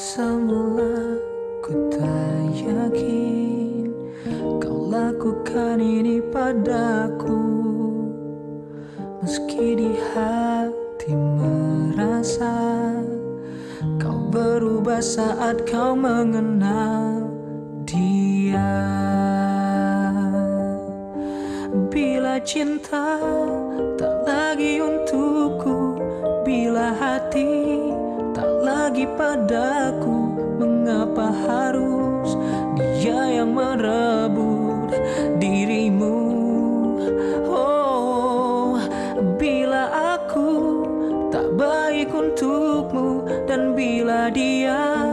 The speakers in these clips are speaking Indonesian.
Semula ku tak yakin kau lakukan ini padaku, meski di hati merasa kau berubah saat kau mengenal dia. Bila cinta tak lagi untukku, bila hati tak lagi padaku, mengapa harus dia yang merebut dirimu? Oh, bila aku tak baik untukmu dan bila dia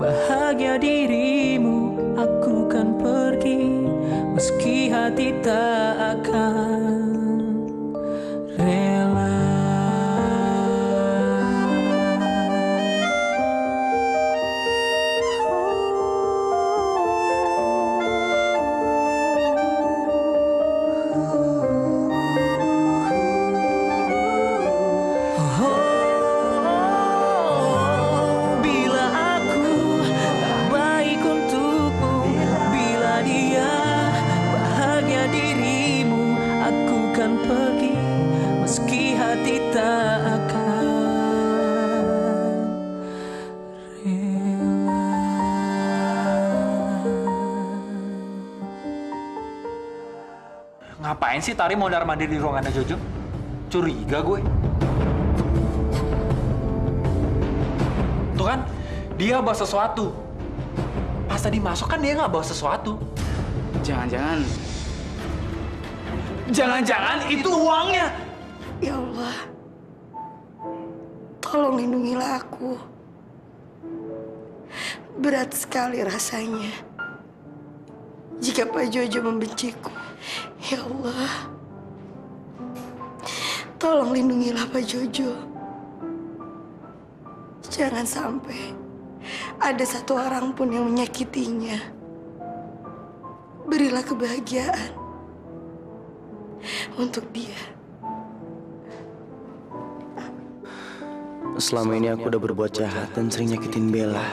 bahagia dirimu, aku kan pergi meski hati tak akan rela. Ngapain sih Tari mondar-mandir di ruangannya Jojo? Curiga gue. Tuh kan, dia bawa sesuatu. Pas tadi masuk kan dia nggak bawa sesuatu. Jangan-jangan... Jangan-jangan itu uangnya! Ya Allah, tolong lindungilah aku. Berat sekali rasanya jika Pak Jojo membenciku. Ya Allah, tolong lindungilah Pak Jojo. Jangan sampai ada satu orang pun yang menyakitinya. Berilah kebahagiaan untuk dia. Selama ini aku udah berbuat jahat dan sering nyakitin Bella.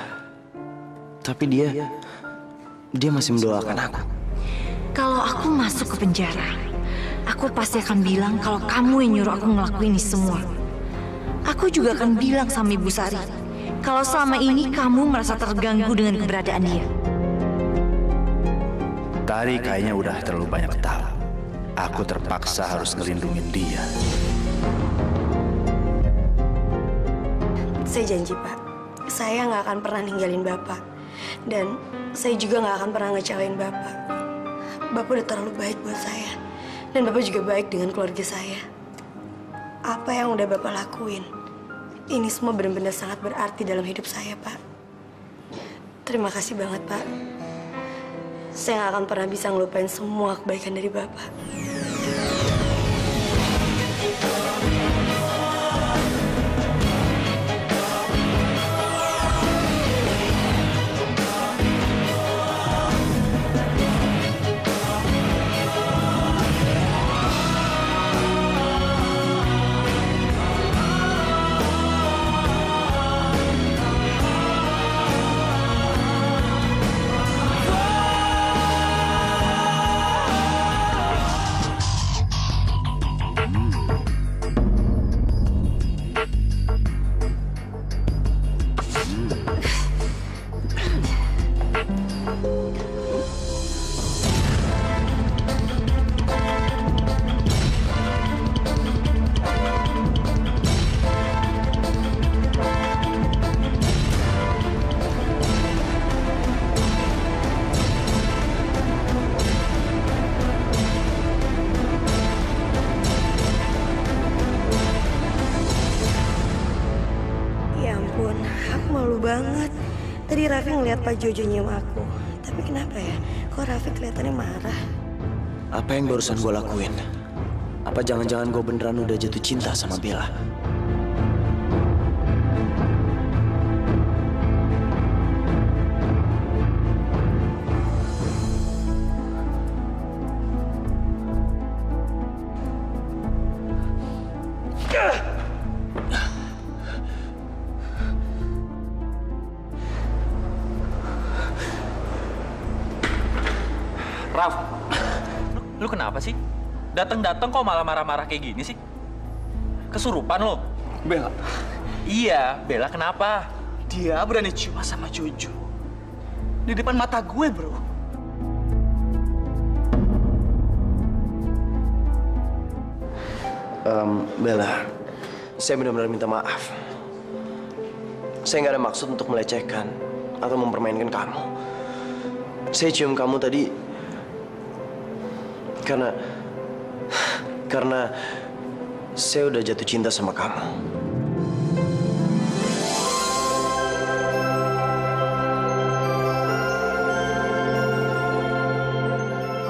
Tapi dia masih mendoakan aku. Kalau aku masuk ke penjara, aku pasti akan bilang kalau kamu yang nyuruh aku ngelakuin ini semua. Aku juga akan bilang sama Ibu Sari, kalau selama ini kamu merasa terganggu dengan keberadaan dia. Tari kayaknya udah terlalu banyak tahu. Aku terpaksa harus ngelindungin dia. Saya janji, Pak. Saya nggak akan pernah ninggalin Bapak. Dan saya juga nggak akan pernah ngecewain Bapak. Bapak udah terlalu baik buat saya. Dan Bapak juga baik dengan keluarga saya. Apa yang udah Bapak lakuin, ini semua benar-benar sangat berarti dalam hidup saya, Pak. Terima kasih banget, Pak. Saya nggak akan pernah bisa ngelupain semua kebaikan dari Bapak. Raffi ngeliat Pak Jojo nyium aku. Tapi kenapa ya? Kok Raffi kelihatannya marah? Apa yang barusan gue lakuin? Apa jangan-jangan gue beneran udah jatuh cinta sama Bella? Raf, lu kenapa sih? Datang-datang kok malah marah-marah kayak gini sih? Kesurupan lo? Bella. Iya, Bella kenapa? Dia berani ciuman sama Jojo. Di depan mata gue, bro. Bella, saya benar-benar minta maaf. Saya nggak ada maksud untuk melecehkan atau mempermainkan kamu. Saya cium kamu tadi karena saya udah jatuh cinta sama kamu.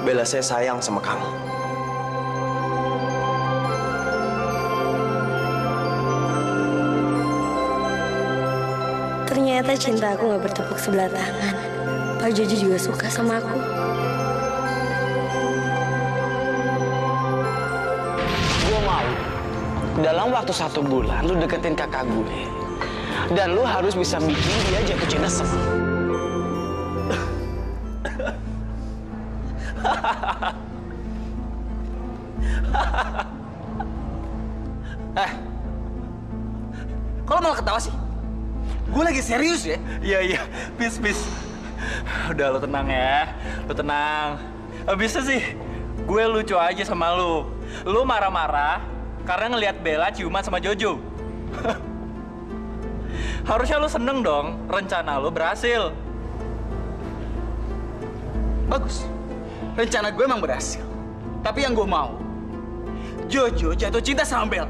Bella, saya sayang sama kamu. Ternyata cinta aku gak bertepuk sebelah tangan. Pak Jojo juga suka sama aku. Gue mau dalam waktu 1 bulan lu deketin kakak gue. Dan lu harus bisa bikin dia jatuh cinta sama lu. Kalau malah ketawa sih? Gue lagi serius ya? Iya, bis. Udah, lo tenang ya. Lo tenang. Abisnya sih, gue lucu aja sama lo. Lo marah-marah karena ngelihat Bella ciuman sama Jojo. Harusnya lo seneng dong, rencana lo berhasil. Bagus. Rencana gue emang berhasil. Tapi yang gue mau, Jojo jatuh cinta sama Bella.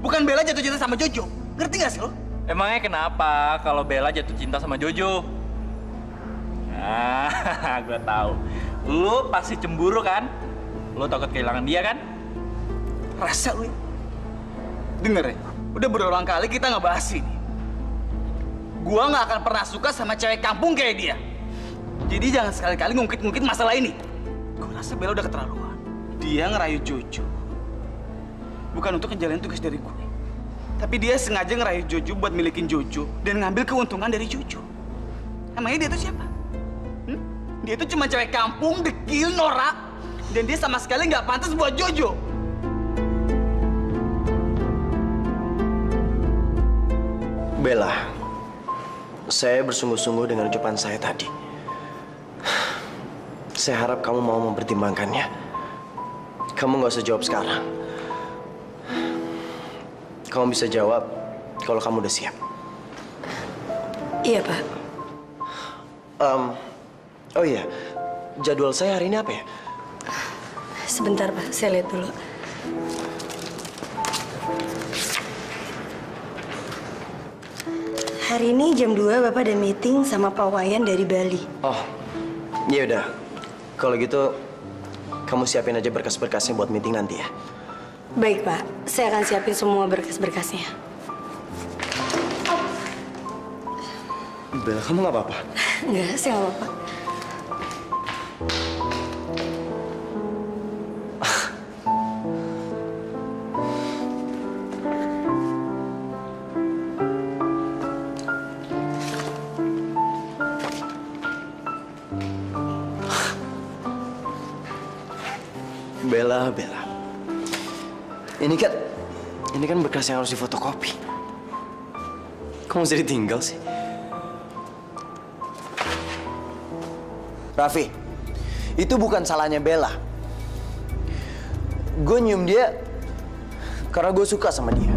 Bukan Bella jatuh cinta sama Jojo. Ngerti gak sih lo? Emangnya kenapa kalau Bella jatuh cinta sama Jojo? Nah, gue tahu. Lu pasti cemburu kan? Lu takut kehilangan dia kan? Rasa lu. Denger ya, udah berulang kali kita ngebahas ini. Gua nggak akan pernah suka sama cewek kampung kayak dia. Jadi jangan sekali-kali ngungkit-ngungkit masalah ini. Gue rasa Bella udah keterlaluan. Dia ngerayu Jojo. Bukan untuk ngejalanin tugas dari gue. Tapi dia sengaja ngerayu Jojo buat milikin Jojo dan ngambil keuntungan dari Jojo. Namanya dia tuh siapa? Dia tuh cuma cewek kampung, dekil, norak. Dan dia sama sekali nggak pantas buat Jojo. Bella, saya bersungguh-sungguh dengan ucapan saya tadi. Saya harap kamu mau mempertimbangkannya. Kamu nggak usah jawab sekarang. Kamu bisa jawab kalau kamu udah siap. Iya, Pak. Oh iya, jadwal saya hari ini apa ya? Sebentar, Pak. Saya lihat dulu. Hari ini jam 2 Bapak ada meeting sama Pak Wayan dari Bali. Oh, ya udah. Kalau gitu, kamu siapin aja berkas-berkasnya buat meeting nanti ya. Baik, Pak. Saya akan siapin semua berkas-berkasnya. Bella, kamu nggak apa-apa? Nggak, saya nggak apa-apa. Bella. Ini kan berkas yang harus difotokopi. Kamu jadi tinggal sih. Raffi, itu bukan salahnya Bella. Gue nyium dia karena gue suka sama dia.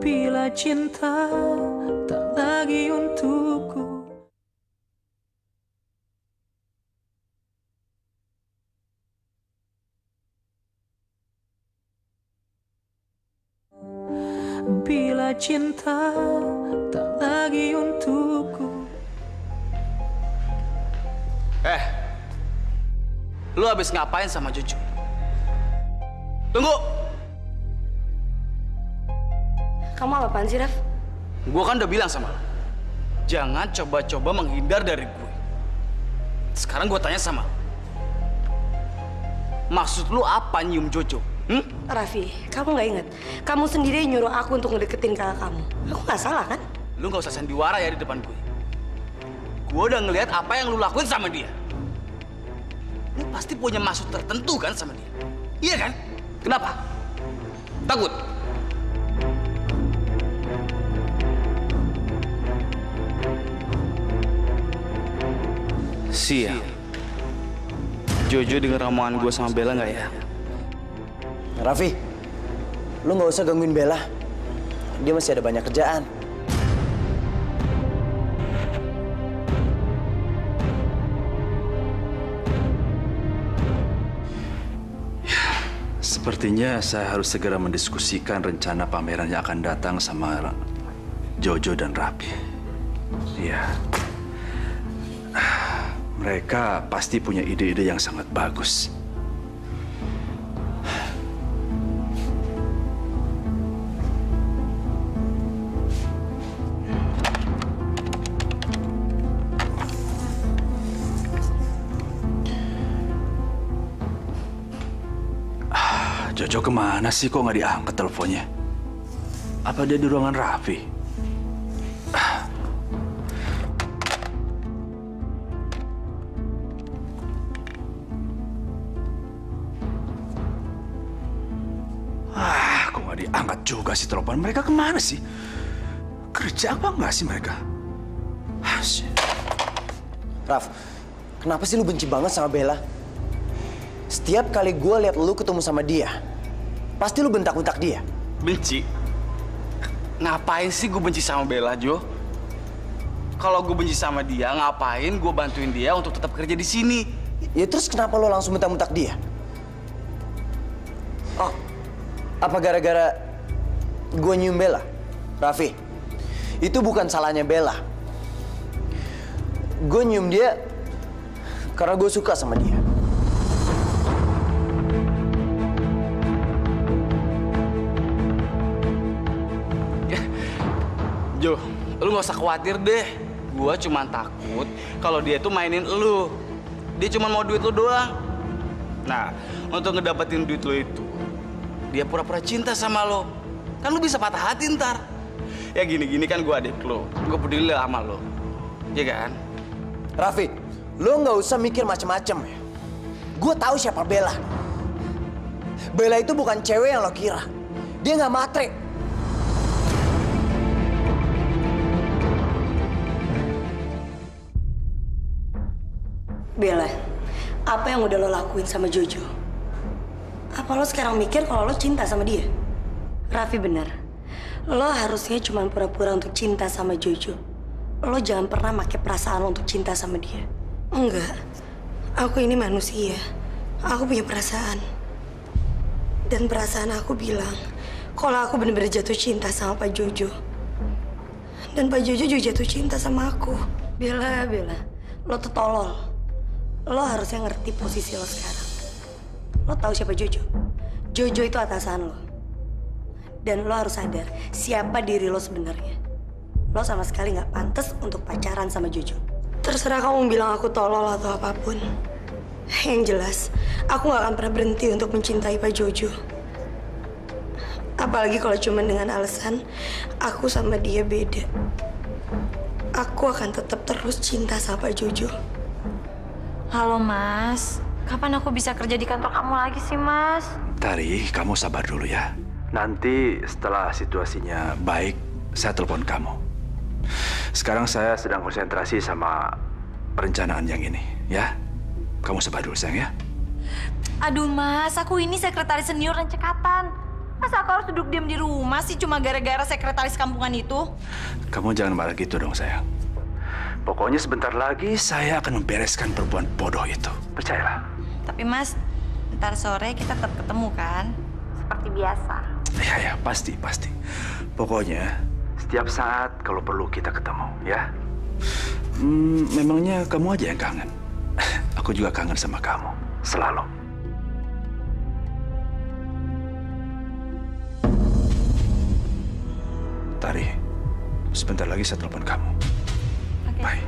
Bila cinta tak lagi untukku. Bila cinta tak lagi untukku. Lu habis ngapain sama Jojo? Tunggu! Kamu apaan sih, Raf? Gue kan udah bilang sama lu, jangan coba-coba menghindar dari gue. Sekarang gue tanya sama lu, maksud lu apa nyium Jojo? Raffi, kamu nggak ingat? Kamu sendiri nyuruh aku untuk ngedeketin kakak kamu. Aku nggak salah kan? Lu nggak usah sandiwara ya di depan gue. Gue udah ngelihat apa yang lu lakuin sama dia. Lu pasti punya maksud tertentu kan sama dia? Iya kan? Kenapa? Takut? Sial. Jojo denger omongan gue sama Bella nggak ya? Raffi, lu nggak usah gangguin Bella. Dia masih ada banyak kerjaan. Sepertinya saya harus segera mendiskusikan rencana pameran yang akan datang sama Jojo dan Raffi. Iya. Mereka pasti punya ide-ide yang sangat bagus. Jojo kemana sih? Kok nggak diangkat teleponnya? Apa dia di ruangan Raffi? Kok nggak diangkat juga sih telepon? Mereka kemana sih? Kerja apa nggak sih mereka? Raff, kenapa sih lu benci banget sama Bella? Setiap kali gue lihat lu ketemu sama dia, pasti lu bentak-bentak dia. Benci? Ngapain sih gue benci sama Bella, Jo? Kalau gue benci sama dia, ngapain gue bantuin dia untuk tetap kerja di sini? Ya terus kenapa lu langsung bentak-bentak dia? Oh, apa gara-gara gue nyium Bella? Raffi, itu bukan salahnya Bella. Gue nyium dia karena gue suka sama dia. Jo, lu gak usah khawatir deh. Gua cuma takut kalau dia tuh mainin lu. Dia cuma mau duit lu doang. Nah, untuk ngedapetin duit lu itu, dia pura-pura cinta sama lu. Kan lu bisa patah hati ntar. Ya gini-gini kan gua adik lu. Gua peduli sama lu. Iya kan? Raffi, lu gak usah mikir macem-macem ya. Gua tahu siapa Bella. Bella itu bukan cewek yang lo kira. Dia gak matre. Bella, apa yang udah lo lakuin sama Jojo? Apa lo sekarang mikir kalau lo cinta sama dia? Raffi bener, lo harusnya cuma pura-pura untuk cinta sama Jojo. Lo jangan pernah pakai perasaan lo untuk cinta sama dia. Enggak, aku ini manusia. Aku punya perasaan. Dan perasaan aku bilang, kalau aku bener-bener jatuh cinta sama Pak Jojo. Dan Pak Jojo juga jatuh cinta sama aku. Bella, Bella, lo tuh tolol. Lo harusnya ngerti posisi lo sekarang. Lo tahu siapa Jojo? Jojo itu atasan lo. Dan lo harus sadar siapa diri lo sebenarnya. Lo sama sekali nggak pantas untuk pacaran sama Jojo. Terserah kamu bilang aku tolol atau apapun. Yang jelas, aku nggak akan pernah berhenti untuk mencintai Pak Jojo. Apalagi kalau cuma dengan alasan aku sama dia beda. Aku akan tetap terus cinta sama Pak Jojo. Halo, Mas. Kapan aku bisa kerja di kantor kamu lagi sih, Mas? Tari, kamu sabar dulu ya. Nanti setelah situasinya baik, saya telepon kamu. Sekarang saya sedang konsentrasi sama perencanaan yang ini, ya? Kamu sabar dulu, sayang, ya? Aduh, Mas. Aku ini sekretaris senior dan cekatan. Mas, aku harus duduk diam di rumah sih cuma gara-gara sekretaris kampungan itu? Kamu jangan marah gitu dong, sayang. Pokoknya sebentar lagi saya akan membereskan perempuan bodoh itu. Percayalah. Tapi Mas, ntar sore kita tetap ketemu kan? Seperti biasa. Iya, pasti, pasti. Pokoknya setiap saat kalau perlu kita ketemu, ya. Memangnya kamu aja yang kangen? Aku juga kangen sama kamu, selalu. Tari, sebentar lagi saya telepon kamu. Bye.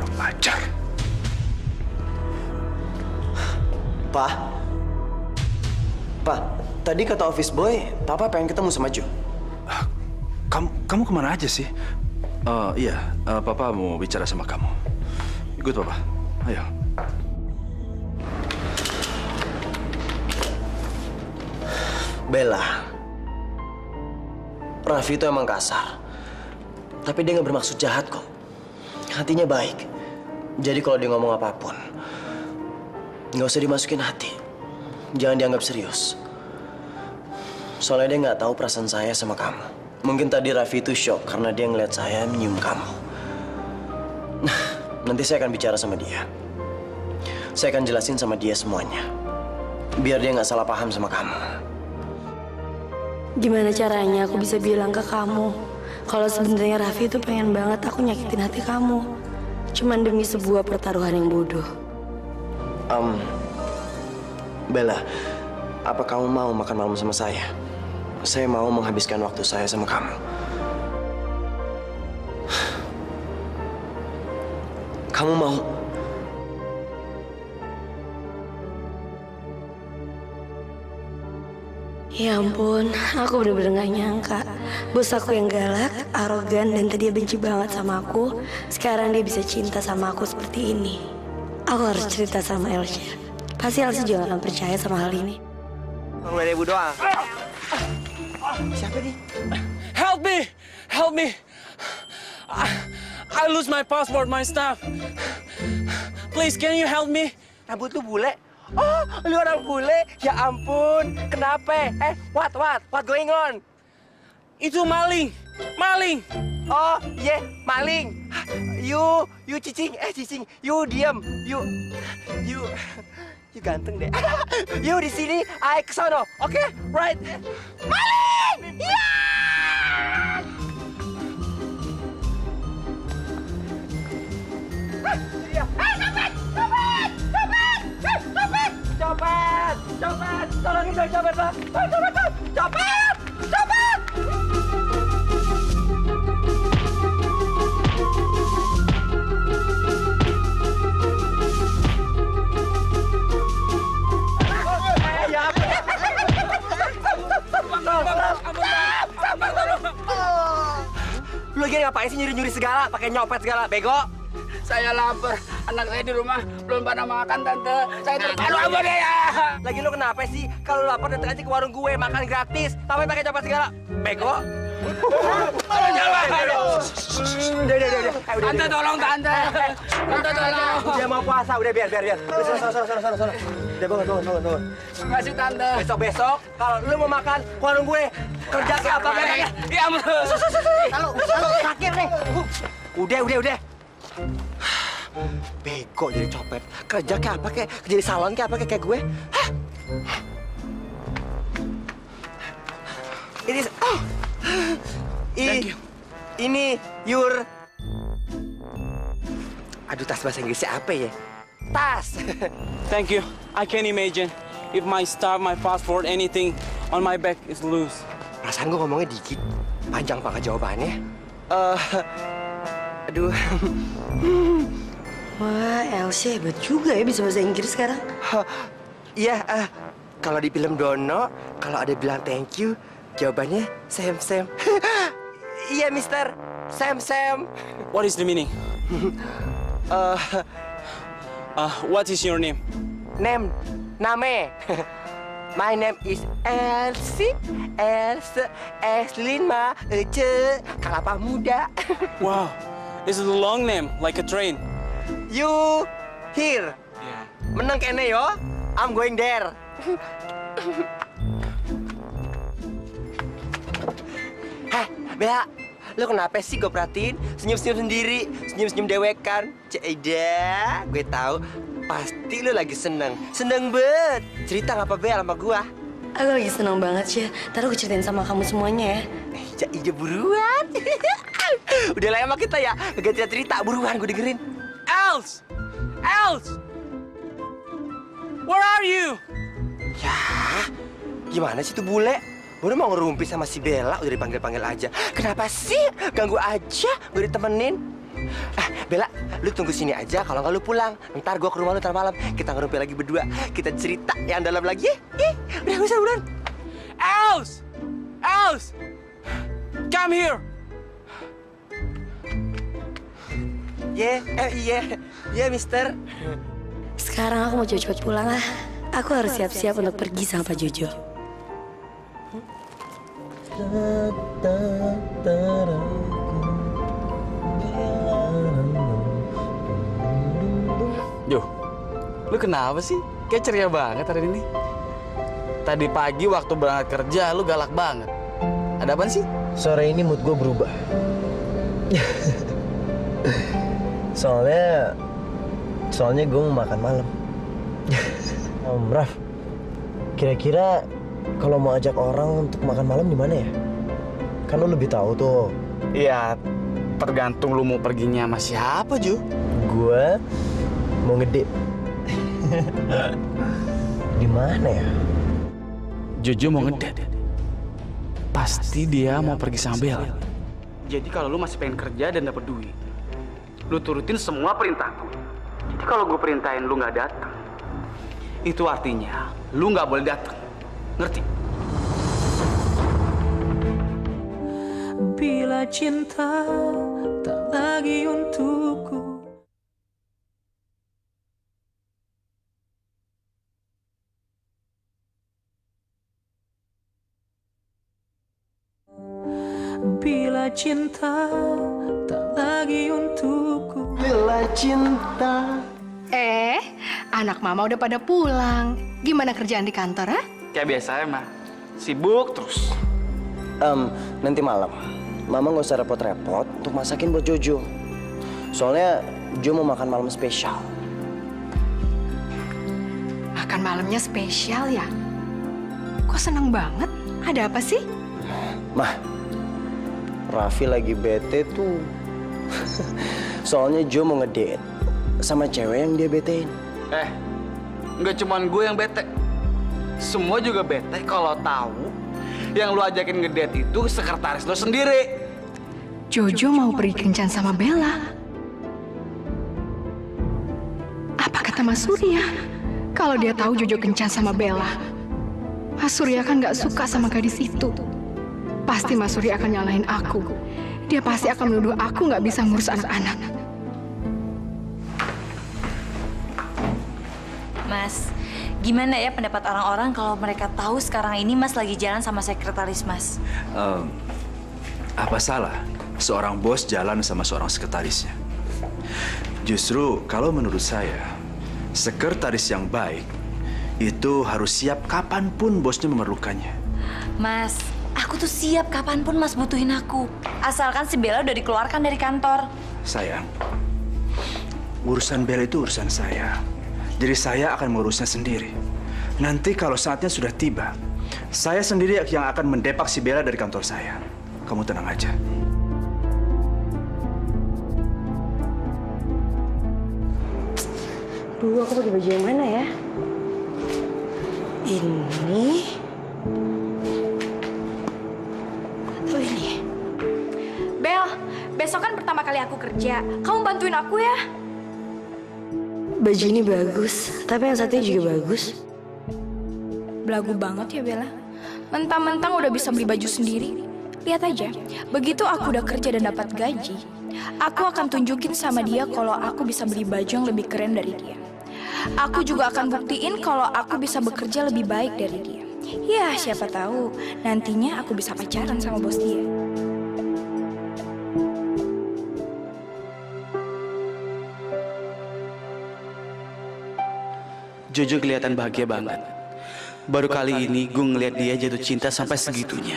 Pelajar. Pak. Pak, tadi kata office boy, Papa pengen ketemu sama Jo. Kamu kemana aja sih? Papa mau bicara sama kamu. Ikut Papa. Ayo. Bella, Raffi itu emang kasar. Tapi dia nggak bermaksud jahat kok. Hatinya baik. Jadi kalau dia ngomong apapun, nggak usah dimasukin hati. Jangan dianggap serius. Soalnya dia nggak tahu perasaan saya sama kamu. Mungkin tadi Raffi itu shock karena dia ngeliat saya nyium kamu. Nanti saya akan bicara sama dia. Saya akan jelasin sama dia semuanya. Biar dia nggak salah paham sama kamu. Gimana caranya aku bisa bilang ke kamu kalau sebenarnya Raffi itu pengen banget aku nyakitin hati kamu, cuman demi sebuah pertaruhan yang bodoh. Bella, apa kamu mau makan malam sama saya? Saya mau menghabiskan waktu saya sama kamu. Kamu mau? Ya ampun, aku bener-bener gak nyangka. Bos aku yang galak, arogan, dan tadi benci banget sama aku, sekarang dia bisa cinta sama aku seperti ini. Aku harus cerita sama Elsye. Pasti Elsye juga akan percaya sama hal ini. Mulai ibu doang. Siapa nih? Help me! Help me! I lose my passport, my stuff. Please, can you help me? Rambut lu bule. Oh, lu orang bule? Ya ampun, kenapa? What going on? Itu maling, maling. Oh, yeah, maling. You cicing, cicing. You diam, you ganteng deh. You di sini, I ke sono. Okay, right. Maling! Yeah! Copet! Tolongin dong copet, Pak! Copet! Ya ampun! Lu lagi ngapain sih nyuri-nyuri segala? Pakai nyopet segala, bego! Saya lapar. Anak saya di rumah belum pada makan, Tante. Saya terlalu lapar ya. Lagi lu kenapa sih? Kalau lapar datang aja ke warung gue makan gratis. Tapi pakai copet segala. Bego. Tante tolong, Tante. Tante tolong. Dia mau puasa, udah biar. Sono. Udah bangun. Terima kasih, Tante. Besok kalau lu mau makan ke warung gue, kerja siapa kayaknya? Iya, Mas. Lalu terakhir nih. Udah. Bego jadi copet. Kerja kayak apa kayak jadi salon kayak apa kayak gue? Hah? Ini your. Aduh, tas bahasa Inggrisnya apa ya? Tas. Thank you. I can't imagine if my stuff, my passport, anything on my back is loose. Perasaan gue ngomongnya dikit, panjang banget jawabannya. Aduh. Wah, Elsye hebat juga ya bisa bahasa Inggris sekarang. Iya, kalau di film Dono, kalau ada bilang thank you, jawabannya Sam. Iya, Mister. Sam. What is the meaning? What is your name? Name. My name is Elsye, Eslima, Ece, Kelapa Muda. Wow. This is a long name, like a train. You here? Yeah. Menang kene yo. I'm going there. Hah, Bella, lo kenapa sih gue perhatiin senyum-senyum sendiri, senyum-senyum dewekan? Cik Eida, gue tahu pasti lo lagi seneng banget. Cerita nggak apa Bella sama gue? Aku lagi seneng banget sih. Ntar aku ceritain sama kamu semuanya ya. Cik Eida buruan. Udah lama kita ya, gak cerita buruan gue dengerin. Els, where are you? Ya, gimana sih tuh bule? Baru mau ngerumpi sama si Bella udah dipanggil-panggil aja. Kenapa sih? Ganggu aja, gue ditemenin. Bella, lu tunggu sini aja. Kalau nggak lu pulang, ntar gue ke rumah lu ntar malam. Kita ngerumpi lagi berdua, kita cerita yang dalam lagi. Udah gak usah buruan. Els, Come here. Yeah, mister. Sekarang aku mau cepat pulang lah. Aku harus siap-siap untuk pergi sama Pak Jojo. Jo, lu kenapa sih? Kayak ceria banget hari ini. Tadi pagi waktu berangkat kerja, lu galak banget. Ada apa sih? Sore ini mood gue berubah. Soalnya gue mau makan malam. Om Raf, kira-kira kalau mau ajak orang untuk makan malam di mana ya? Kan lu lebih tahu tuh. Iya, tergantung lu mau perginya sama siapa, Ju. Gue mau ngedip. Di mana ya? Jojo mau ngedip. Pasti dia mau pergi sama Bella. Jadi kalau lu masih pengen kerja dan dapat duit, lu turutin semua perintahku. Jadi kalau gue perintahin lu nggak datang, itu artinya lu nggak boleh datang. Ngerti? Bila cinta tak lagi untukku. Bila cinta tak lagi untukku. Bila cinta. Anak mama udah pada pulang. Gimana kerjaan di kantor, ha? Kayak biasa, Ma. Sibuk terus. Nanti malam. Mama nggak usah repot-repot untuk masakin buat Jojo. Soalnya Jo mau makan malam spesial. Makan malamnya spesial ya? Kok seneng banget? Ada apa sih? Ma. Raffi lagi bete tuh. Soalnya Jo mau ngedate sama cewek yang dia betein. Nggak cuman gue yang bete. Semua juga bete kalau tahu yang lu ajakin ngedate itu sekretaris lo sendiri. Jojo mau pergi kencan sama Bella. Apa kata Mas Surya? Kalau dia tahu Jojo kencan sama Bella, Mas Surya kan nggak suka sama gadis itu. Pasti Mas Surya akan nyalahin aku. Dia pasti akan menuduh aku nggak bisa ngurus anak-anak. Mas, gimana ya pendapat orang-orang kalau mereka tahu sekarang ini Mas lagi jalan sama sekretaris Mas? Apa salah seorang bos jalan sama seorang sekretarisnya? Justru kalau menurut saya, sekretaris yang baik itu harus siap kapanpun bosnya memerlukannya. Mas, aku tuh siap kapanpun Mas butuhin aku. Asalkan si Bella udah dikeluarkan dari kantor. Sayang, urusan Bella itu urusan saya. Jadi saya akan mengurusnya sendiri. Nanti kalau saatnya sudah tiba, saya sendiri yang akan mendepak si Bella dari kantor saya. Kamu tenang aja. Duh, aku pakai baju yang mana ya? Ini... Besok kan pertama kali aku kerja. Kamu bantuin aku ya. Baju ini bagus, tapi yang satunya juga bagus. Belagu banget ya Bella. Mentang-mentang udah bisa beli baju sendiri. Lihat aja, begitu aku udah kerja dan dapat gaji, aku akan tunjukin sama dia kalau aku bisa beli baju yang lebih keren dari dia. Aku juga akan buktiin kalau aku bisa bekerja lebih baik dari dia. Ya, siapa tahu nantinya aku bisa pacaran sama bos dia. Jojo kelihatan bahagia banget. Baru kali ini gue ngeliat dia jatuh cinta sampai segitunya.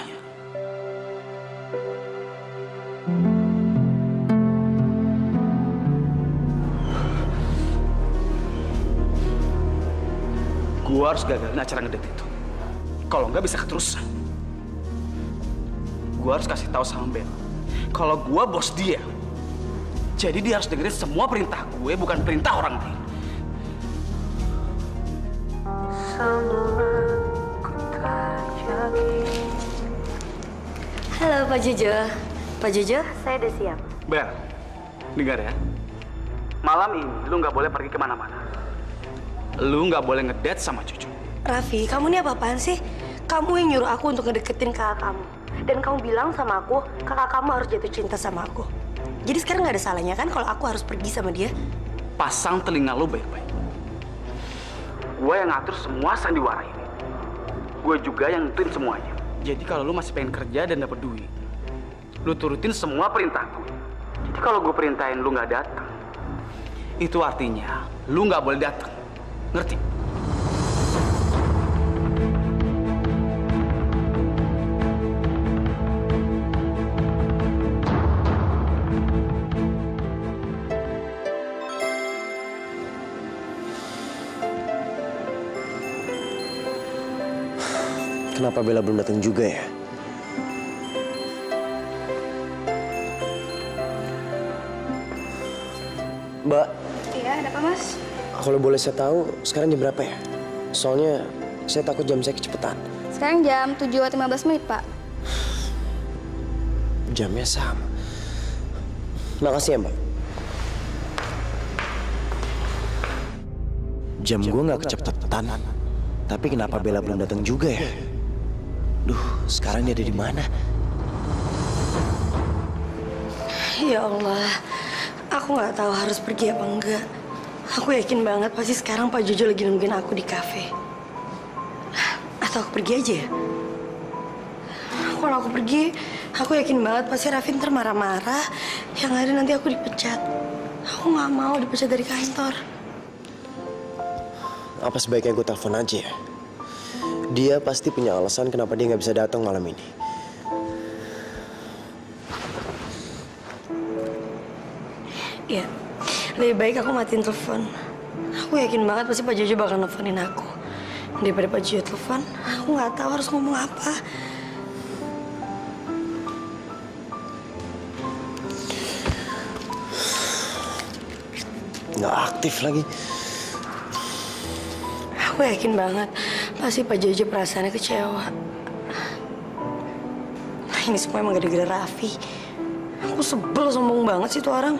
Gue harus gagalin acara ngedate itu. Kalau nggak bisa keterusan. Gue harus kasih tahu sama Bella kalau gue bos dia. Jadi dia harus dengerin semua perintah gue, bukan perintah orang lain. Halo Pak Jojo. Pak Jojo, saya udah siap. Bel, dengar ya. Malam ini lu nggak boleh pergi kemana-mana. Lu nggak boleh ngedate sama Jojo. Raffi, kamu ini apa-apaan sih? Kamu yang nyuruh aku untuk ngedeketin kakak kamu. Dan kamu bilang sama aku, kakak kamu harus jatuh cinta sama aku. Jadi sekarang nggak ada salahnya kan kalau aku harus pergi sama dia? Pasang telinga lo baik-baik. Gue yang ngatur semua sandiwara ini. Gue juga yang nentuin semuanya. Jadi kalau lo masih pengen kerja dan dapet duit, lo turutin semua perintah gue. Jadi kalau gue perintahin lo nggak datang, itu artinya lo nggak boleh datang. Ngerti? Kenapa Bella belum datang juga ya? Mbak. Iya, ada apa Mas? Kalau boleh saya tahu, sekarang jam berapa ya? Soalnya saya takut jam saya kecepatan. Sekarang jam 7:15, Pak. Jamnya sama. Makasih ya, Mbak. Jam gue nggak kecepatan. Tapi kenapa Bella belum datang juga ya? Duh, sekarang dia ada di mana? Ya Allah, aku nggak tahu harus pergi apa enggak. Aku yakin banget pasti sekarang Pak Jojo lagi nungguin aku di kafe. Atau aku pergi aja ya? Kalau aku pergi, aku yakin banget pasti Raffi ntar marah-marah. Yang ada nanti aku dipecat. Aku nggak mau dipecat dari kantor. Apa sebaiknya gue telepon aja ya? Dia pasti punya alasan kenapa dia nggak bisa datang malam ini. Iya, lebih baik aku matiin telepon. Aku yakin banget pasti Pak Jojo bakal nelfonin aku. Daripada Pak Jojo telepon, aku nggak tahu harus ngomong apa. Nggak aktif lagi. Aku yakin banget, pasti Pak Jojo perasaannya kecewa. Nah, ini semua emang gara-gara Raffi. Aku sebel, sombong banget sih tuh orang.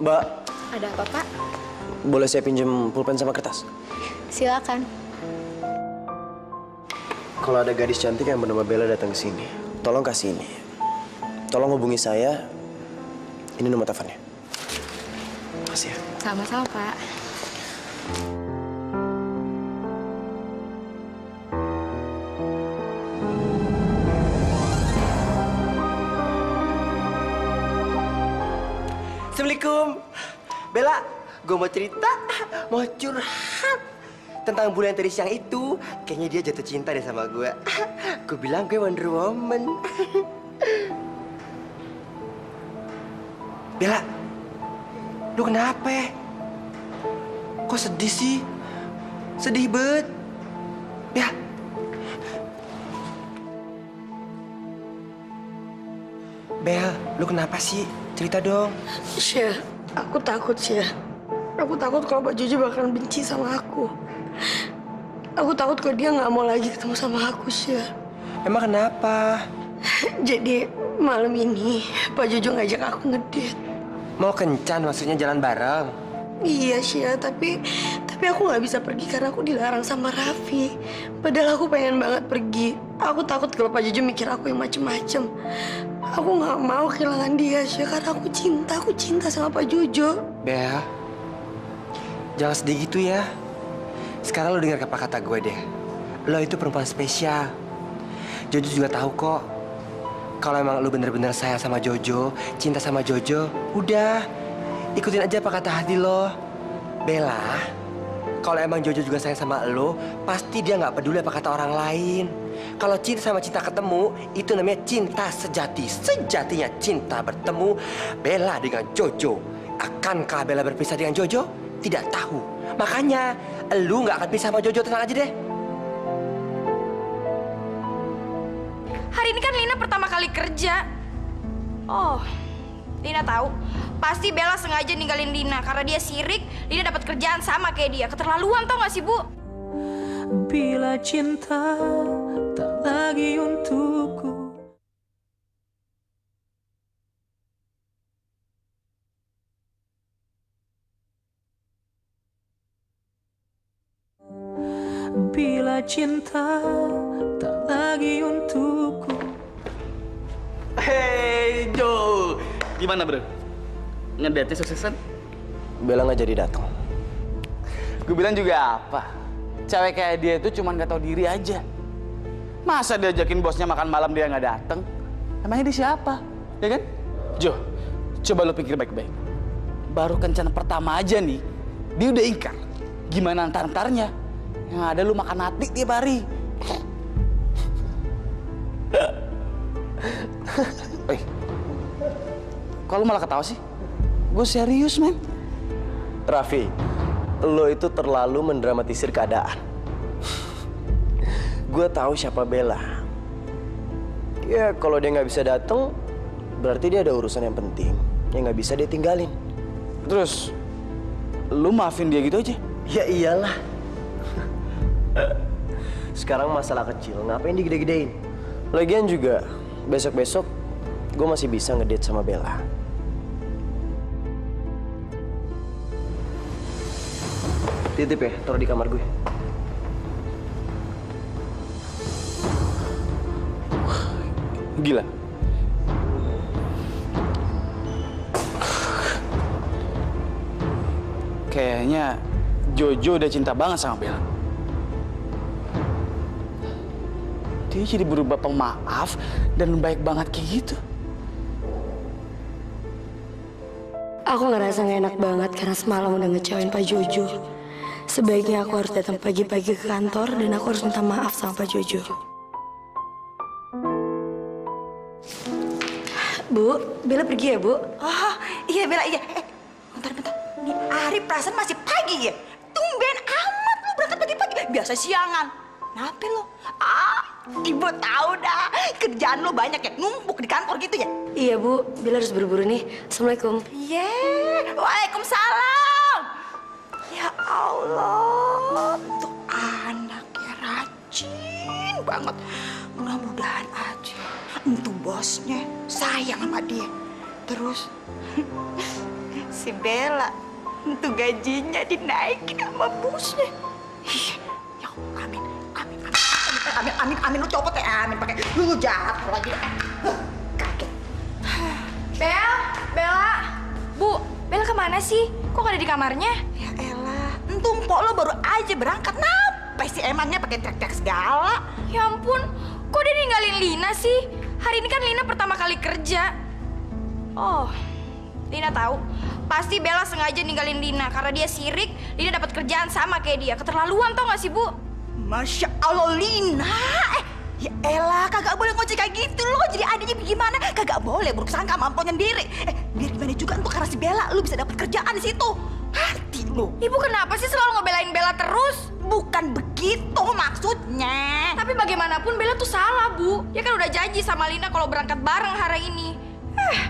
Mbak. Ada apa, Pak? Boleh saya pinjam pulpen sama kertas? Silakan. Kalau ada gadis cantik yang bernama Bella datang ke sini, tolong kasih ini. Tolong hubungi saya. Ini nomor teleponnya. Makasih ya. Sama-sama, Pak. Assalamualaikum. Bella, gue mau cerita, mau curhat tentang bulan tadi siang itu. Kayaknya dia jatuh cinta deh sama gue. Gue bilang gue Wonder Woman. Bella, lu kenapa ya? Kok sedih sih? Sedih bet. Bella. Bella, lu kenapa sih? Cerita dong. Sheila, aku takut Sheila. Aku takut kalau Pak Jojo bakalan benci sama aku. Aku takut kalau dia nggak mau lagi ketemu sama aku Sheila. Emang kenapa? Jadi malam ini Pak Jojo ngajak aku ngedate. Mau kencan maksudnya jalan bareng? Iya, Sheila, tapi aku nggak bisa pergi karena aku dilarang sama Raffi. Padahal aku pengen banget pergi. Aku takut kalau Pak Jojo mikir aku yang macem-macem. Aku nggak mau kehilangan dia, Sheila, karena aku cinta sama Pak Jojo. Bella, jangan sedih gitu ya. Sekarang lo dengar kata-kata gue deh. Lo itu perempuan spesial. Jojo juga tahu kok. Kalau emang lu bener-bener sayang sama Jojo, cinta sama Jojo, udah. Ikutin aja apa kata hati lo. Bella, kalau emang Jojo juga sayang sama lo, pasti dia nggak peduli apa kata orang lain. Kalau cinta sama cinta ketemu, itu namanya cinta sejati. Sejatinya cinta bertemu Bella dengan Jojo. Akankah Bella berpisah dengan Jojo? Tidak tahu. Makanya, lu nggak akan pisah sama Jojo, tenang aja deh. Hari ini kan Lina pertama kali kerja. Oh, Lina tahu. Pasti Bella sengaja ninggalin Lina. Karena dia sirik, Lina dapat kerjaan sama kayak dia. Keterlaluan tau gak sih, Bu? Bila cinta tak lagi untukku. bila cinta tak lagi untukku. Hei Jo, gimana bro? Ngedate-nya suksesan? Bella nggak jadi datang. Gue bilang juga apa? Cewek kayak dia itu cuma nggak tahu diri aja. Masa diajakin bosnya makan malam dia nggak datang? Emangnya dia siapa? Ya kan? Jo, coba lo pikir baik-baik. Baru kencan pertama aja nih, dia udah ingkar. Gimana antar-antarnya? Yang ada lu makan hati tiap hari. Eh, kalau malah ketawa sih? Gue serius, men. Raffi, lo itu terlalu mendramatisir keadaan. Gue tahu siapa Bella. Ya, kalau dia nggak bisa datang, berarti dia ada urusan yang penting yang nggak bisa dia tinggalin. Terus, lu maafin dia gitu aja? Ya iyalah. Sekarang masalah kecil, ngapain digede-gedein? Lagian juga, besok-besok gue masih bisa ngedate sama Bella. Titip ya, taruh di kamar gue. Gila. Kayaknya Jojo udah cinta banget sama Bella. Dia jadi berubah pemaaf dan baik banget kayak gitu. Aku ngerasa gak enak banget karena semalam udah ngecewain Pak Jojo. Sebaiknya aku harus datang pagi-pagi ke kantor dan aku harus minta maaf sama Pak Jojo. Bu, Bella pergi ya, Bu? Oh, iya Bella, iya. Bentar. Ini hari perasaan masih pagi ya? Tumben amat lu berangkat pagi-pagi. Biasa siangan. Kenapa lo? Ibu tahu dah. Kerjaan lo banyak ya? Numpuk di kantor gitu ya? Iya, Bu. Bella harus buru-buru nih. Assalamualaikum. Iya. Waalaikumsalam. Ya Allah, tuh anaknya rajin banget. Mudah-mudahan aja untuk bosnya sayang sama dia. Terus si Bella untuk gajinya dinaikin sama bosnya. Ya Allah, amin. Lu copot ya, amin pakai. Lu jahat lagi. Kaget. Bella, Bu, Bella kemana sih? Kok ada di kamarnya? Ya elah, entung pok lo baru aja berangkat. Kenapa sih emangnya pakai teriak-teriak segala? Ya ampun, kok dia ninggalin Lina sih? Hari ini kan Lina pertama kali kerja. Oh, Lina tahu. Pasti Bella sengaja ninggalin Lina karena dia sirik. Lina dapat kerjaan sama kayak dia. Keterlaluan tau gak sih, Bu? Masya Allah, Lina. Ya elah, kagak boleh ngoceh kayak gitu lo. Jadi adanya gimana? Kagak boleh buruk sangka mampunya diri. Biar gimana juga untuk karena si Bella lo bisa dapat kerjaan di situ. Hati lo. Ibu kenapa sih selalu ngebelain Bella terus? Bukan begitu maksudnya. Tapi bagaimanapun Bella tuh salah, Bu. Dia kan udah janji sama Lina kalau berangkat bareng hari ini.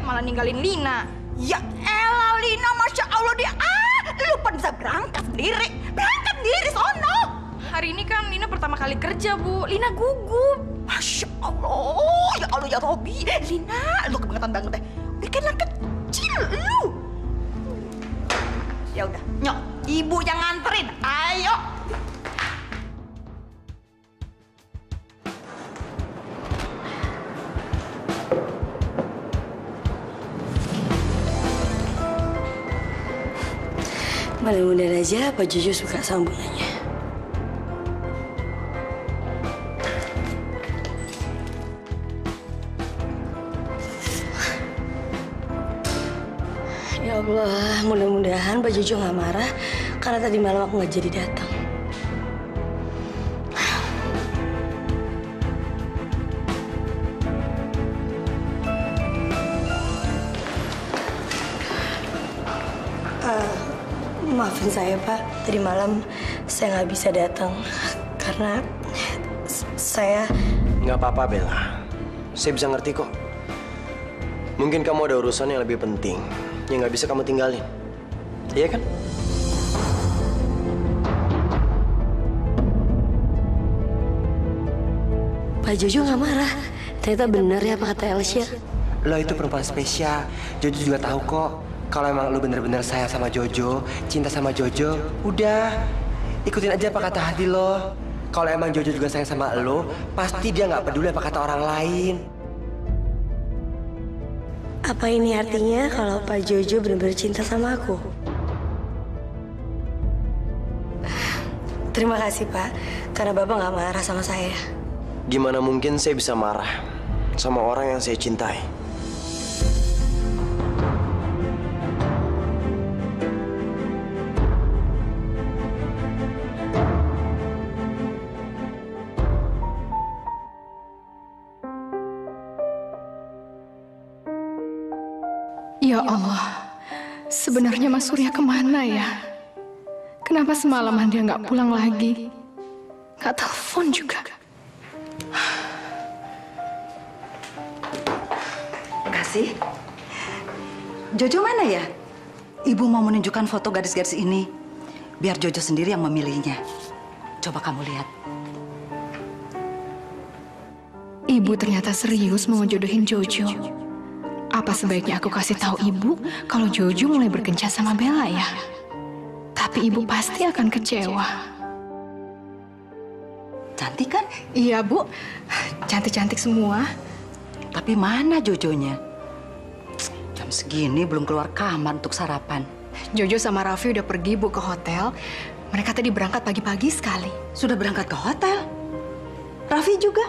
Malah ninggalin Lina. Ya elah, Lina, Masya Allah dia. Lu pun bisa berangkat sendiri. Berangkat sendiri sono. Hari ini kan Lina pertama kali kerja, Bu. Lina gugup. Masya Allah. Ya Allah, ya Robi. Lina, lu kebangetan banget deh. Bikinlah kecil, lu. Ya udah, nyok. Ibu yang nganterin. Ayo. Mudah-mudahan aja Pak Jojo suka sama bunganya. Allah, mudah-mudahan Pak Jojo gak marah karena tadi malam aku gak jadi datang. Maafin saya, Pak. Tadi malam saya gak bisa datang karena saya... Gak apa-apa, Bella. Saya bisa ngerti kok. Mungkin kamu ada urusan yang lebih penting. Yang nggak bisa kamu tinggalin, iya kan? Pak Jojo nggak marah, ternyata bener ya apa kata Elsye. Lo itu perempuan spesial, Jojo juga tahu kok. Kalau emang lo bener-bener sayang sama Jojo, cinta sama Jojo, udah ikutin aja apa kata hati lo. Kalau emang Jojo juga sayang sama lo, pasti dia nggak peduli apa kata orang lain. Apa ini artinya kalau Pak Jojo benar-benar cinta sama aku? Terima kasih, Pak. Karena Bapak nggak marah sama saya. Gimana mungkin saya bisa marah sama orang yang saya cintai? Ya Allah, sebenarnya Mas Surya kemana ya? Kenapa semalaman dia nggak pulang lagi? Nggak telepon juga. Kasih, Jojo mana ya? Ibu mau menunjukkan foto gadis-gadis ini, biar Jojo sendiri yang memilihnya. Coba kamu lihat. Ibu ternyata serius mau jodohin Jojo. Apa sebaiknya aku kasih tahu ibu kalau Jojo mulai berkencan sama Bella ya? Tapi ibu pasti akan kecewa. Cantik kan? Iya bu, cantik-cantik semua. Tapi mana Jojonya? Jam segini belum keluar kamar untuk sarapan. Jojo sama Raffi udah pergi bu ke hotel. Mereka tadi berangkat pagi-pagi sekali. Sudah berangkat ke hotel? Raffi juga?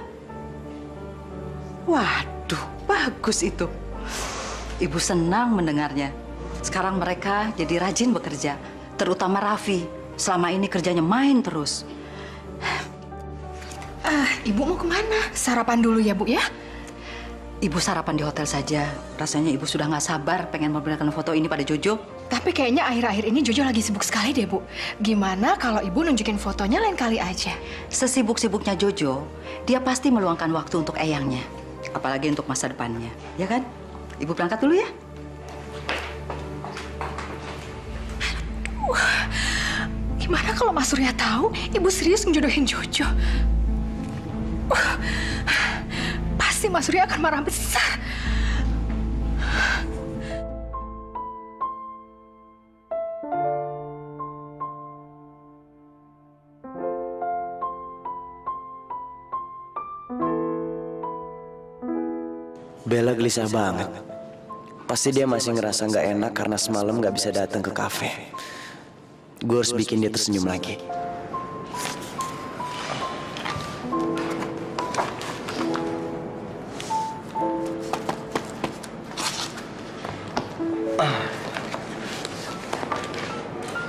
Waduh, bagus itu. Ibu senang mendengarnya. Sekarang mereka jadi rajin bekerja, terutama Raffi. Selama ini kerjanya main terus. Ibu mau kemana? Sarapan dulu ya, Bu ya. Ibu sarapan di hotel saja. Rasanya ibu sudah nggak sabar pengen memperlihatkan foto ini pada Jojo. Tapi kayaknya akhir-akhir ini Jojo lagi sibuk sekali deh, Bu. Gimana kalau ibu nunjukin fotonya lain kali aja? Sesibuk-sibuknya Jojo, dia pasti meluangkan waktu untuk eyangnya. Apalagi untuk masa depannya, ya kan? Ibu berangkat dulu ya. Aduh, gimana kalau Mas Surya tahu ibu serius ngejodohin Jojo? Pasti Mas Surya akan marah besar. Bella gelisah banget. Pasti dia masih ngerasa nggak enak karena semalam nggak bisa datang ke kafe. Gue harus bikin dia tersenyum lagi.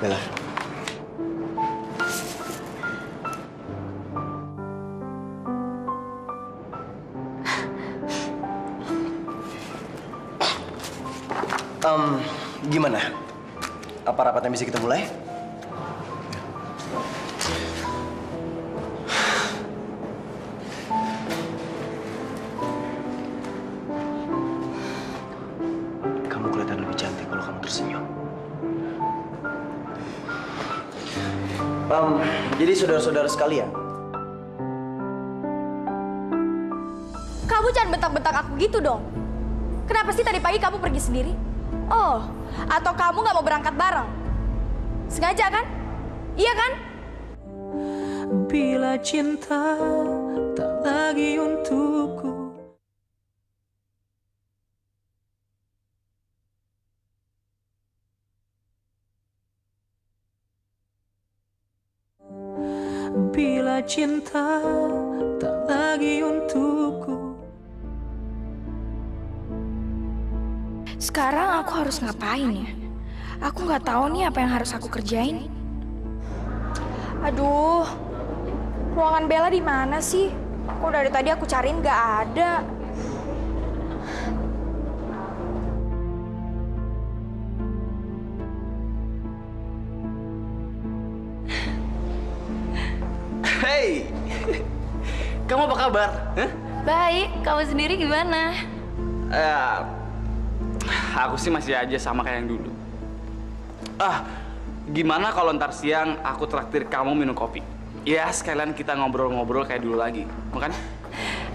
Bella. Gimana? Apa rapatnya bisa kita mulai? Kamu kelihatan lebih cantik kalau kamu tersenyum. Jadi saudara-saudara sekalian. Kamu jangan bentak-bentak aku gitu dong. Kenapa sih tadi pagi kamu pergi sendiri? Oh, atau kamu nggak mau berangkat bareng? Sengaja kan? Iya kan? Bila cinta tak lagi untukku. Bila cinta tak lagi untukku. Sekarang aku harus ngapain ya? Aku nggak tahu nih apa yang harus aku kerjain. Aduh, ruangan Bella di mana sih? Kok dari tadi aku cariin nggak ada. Hey, kamu apa kabar? Huh? Baik, kamu sendiri gimana? Aku sih masih aja sama kayak yang dulu. Gimana kalau ntar siang aku traktir kamu minum kopi? Ya, sekalian kita ngobrol-ngobrol kayak dulu lagi. Makanya?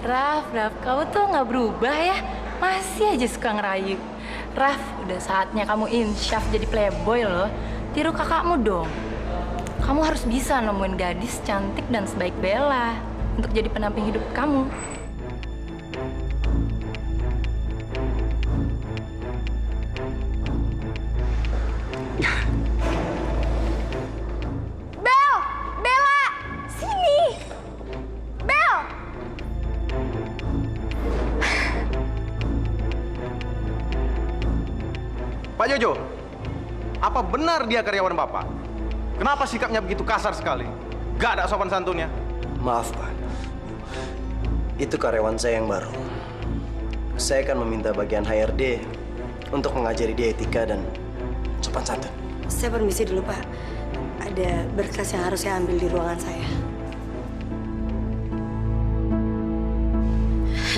Raf, kamu tuh nggak berubah ya? Masih aja suka ngerayu. Raf, udah saatnya kamu insyaf jadi playboy loh. Tiru kakakmu dong. Kamu harus bisa nemuin gadis cantik dan sebaik Bella untuk jadi pendamping hidup kamu. Pak Jojo, apa benar dia karyawan Bapak? Kenapa sikapnya begitu kasar sekali? Gak ada sopan santunnya. Maaf, Pak. Itu karyawan saya yang baru. Saya akan meminta bagian HRD untuk mengajari dia etika dan sopan santun. Saya permisi dulu, Pak. Ada berkas yang harus saya ambil di ruangan saya.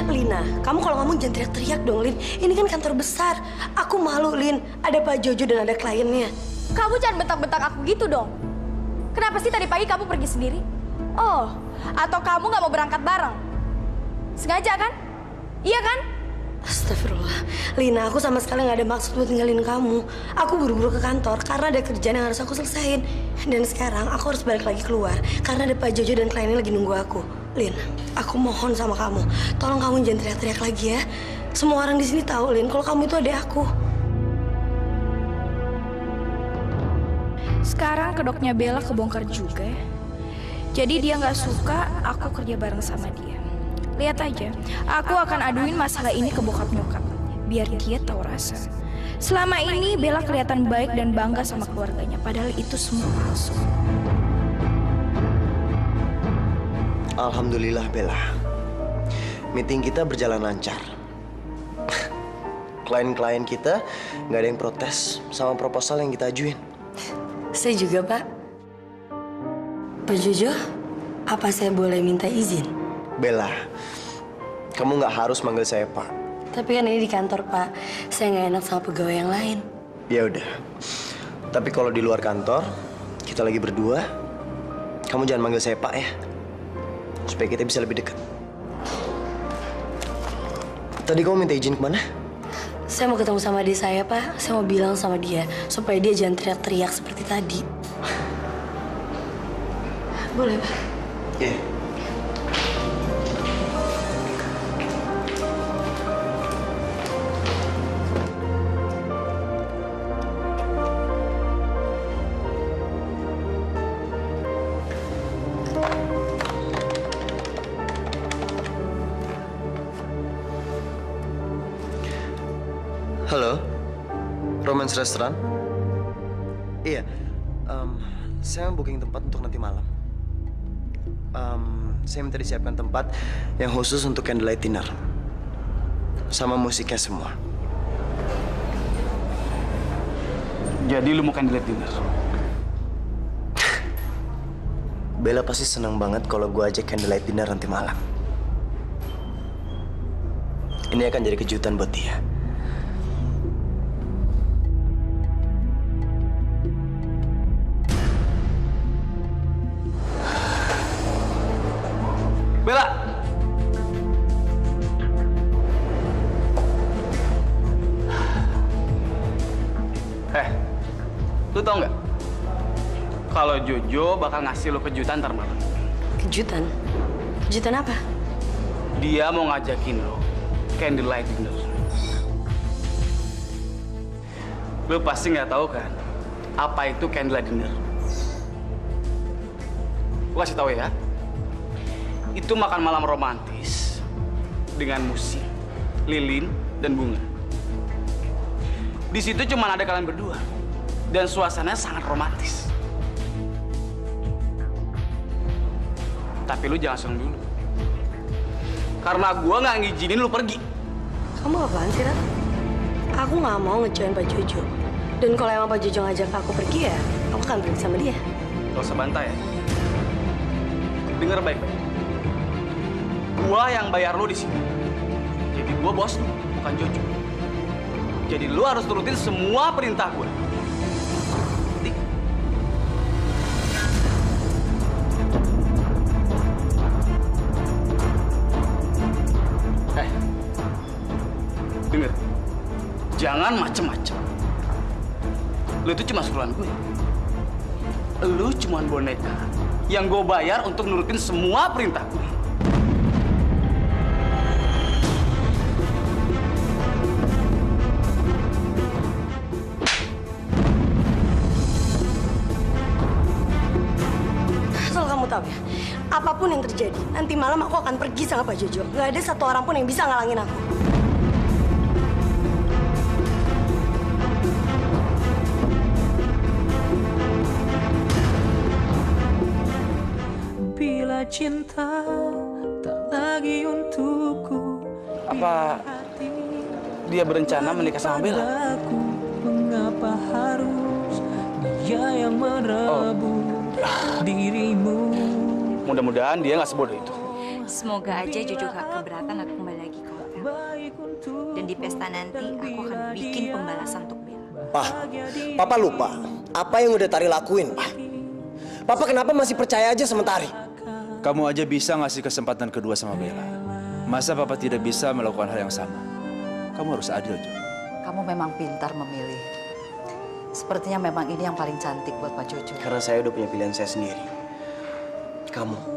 Lina, kamu kalau ngomong jangan teriak-teriak dong, Lin. Ini kan kantor besar. Aku malu, Lin. Ada Pak Jojo dan ada kliennya. Kamu jangan bentak-bentak aku gitu dong. Kenapa sih tadi pagi kamu pergi sendiri? Oh, atau kamu nggak mau berangkat bareng? Sengaja kan? Iya kan? Astagfirullah. Lina, aku sama sekali nggak ada maksud buat ninggalin kamu. Aku buru-buru ke kantor karena ada kerjaan yang harus aku selesain. Dan sekarang aku harus balik lagi keluar karena ada Pak Jojo dan kliennya lagi nunggu aku. Lin, aku mohon sama kamu, tolong kamu jangan teriak-teriak lagi ya. Semua orang di sini tahu, Lin, kalau kamu itu adik aku. Sekarang kedoknya Bella kebongkar juga ya. Jadi dia nggak suka aku kerja bareng sama dia. Lihat aja, aku akan aduin masalah ini ke bokap nyokap, biar dia tahu rasa. Selama ini Bella kelihatan baik dan bangga sama keluarganya, padahal itu semua palsu. Alhamdulillah, Bella. Meeting kita berjalan lancar. Klien-klien kita nggak ada yang protes sama proposal yang kita ajuin. Saya juga, Pak. Pak Jojo, apa saya boleh minta izin? Bella, kamu nggak harus manggil saya Pak. Tapi kan ini di kantor, Pak. Saya nggak enak sama pegawai yang lain. Ya udah. Tapi kalau di luar kantor, kita lagi berdua, kamu jangan manggil saya Pak ya. Supaya kita bisa lebih dekat. Tadi kamu minta izin kemana? Saya mau ketemu sama adik saya, Pak. Saya mau bilang sama dia supaya dia jangan teriak-teriak seperti tadi. Boleh, Pak? Iya. Yeah. Halo, Romance Restaurant? Iya, saya mau booking tempat untuk nanti malam. Saya minta disiapkan tempat yang khusus untuk candlelight dinner. Sama musiknya semua. Jadi lu mau candlelight dinner? Bella pasti senang banget kalau gue ajak candlelight dinner nanti malam. Ini akan jadi kejutan buat dia. Lu tau nggak? Kalau Jojo bakal ngasih lu kejutan ntar malam. Kejutan? Kejutan apa? Dia mau ngajakin lu candlelight dinner. Lu pasti nggak tahu kan apa itu candlelight dinner? Gua kasih tahu ya. Itu makan malam romantis dengan musik, lilin dan bunga. Di situ cuma ada kalian berdua. Dan suasananya sangat romantis. Tapi lu jangan seneng dulu. Karena gua nggak ngizinin lu pergi. Kamu apaan sih, Raffi? Aku nggak mau ngejoin Pak Jojo. Dan kalau emang Pak Jojo ngajak aku pergi ya, aku akan pergi sama dia. Gak usah bantah ya. Dengar baik-baik. Gua yang bayar lu di sini. Jadi gua bos lu, bukan Jojo. Jadi lu harus turutin semua perintah gua. Jangan macem-macem. Lo itu cuma sekolah gue. Lu cuman boneka yang gue bayar untuk nurutin semua perintah gue. Asal kamu tahu ya, apapun yang terjadi, nanti malam aku akan pergi sama Pak Jojo. Gak ada satu orang pun yang bisa ngalangin aku. Cinta tak lagi untukku. Apa dia berencana menikah sama Bella? Mengapa harus dia yang merebut dirimu? Mudah-mudahan dia nggak sebodoh itu. Semoga aja Jojo gak keberatan aku kembali lagi ke hotel. Dan di pesta nanti aku akan bikin pembalasan untuk Bella. Pak, Papa lupa apa yang udah Tari lakuin, Pak. Papa kenapa masih percaya aja sama Tari? Kamu aja bisa ngasih kesempatan kedua sama Bella. Masa Papa tidak bisa melakukan hal yang sama? Kamu harus adil, Jo. Kamu memang pintar memilih. Sepertinya memang ini yang paling cantik buat Pak Jojo. Karena saya udah punya pilihan saya sendiri. Kamu.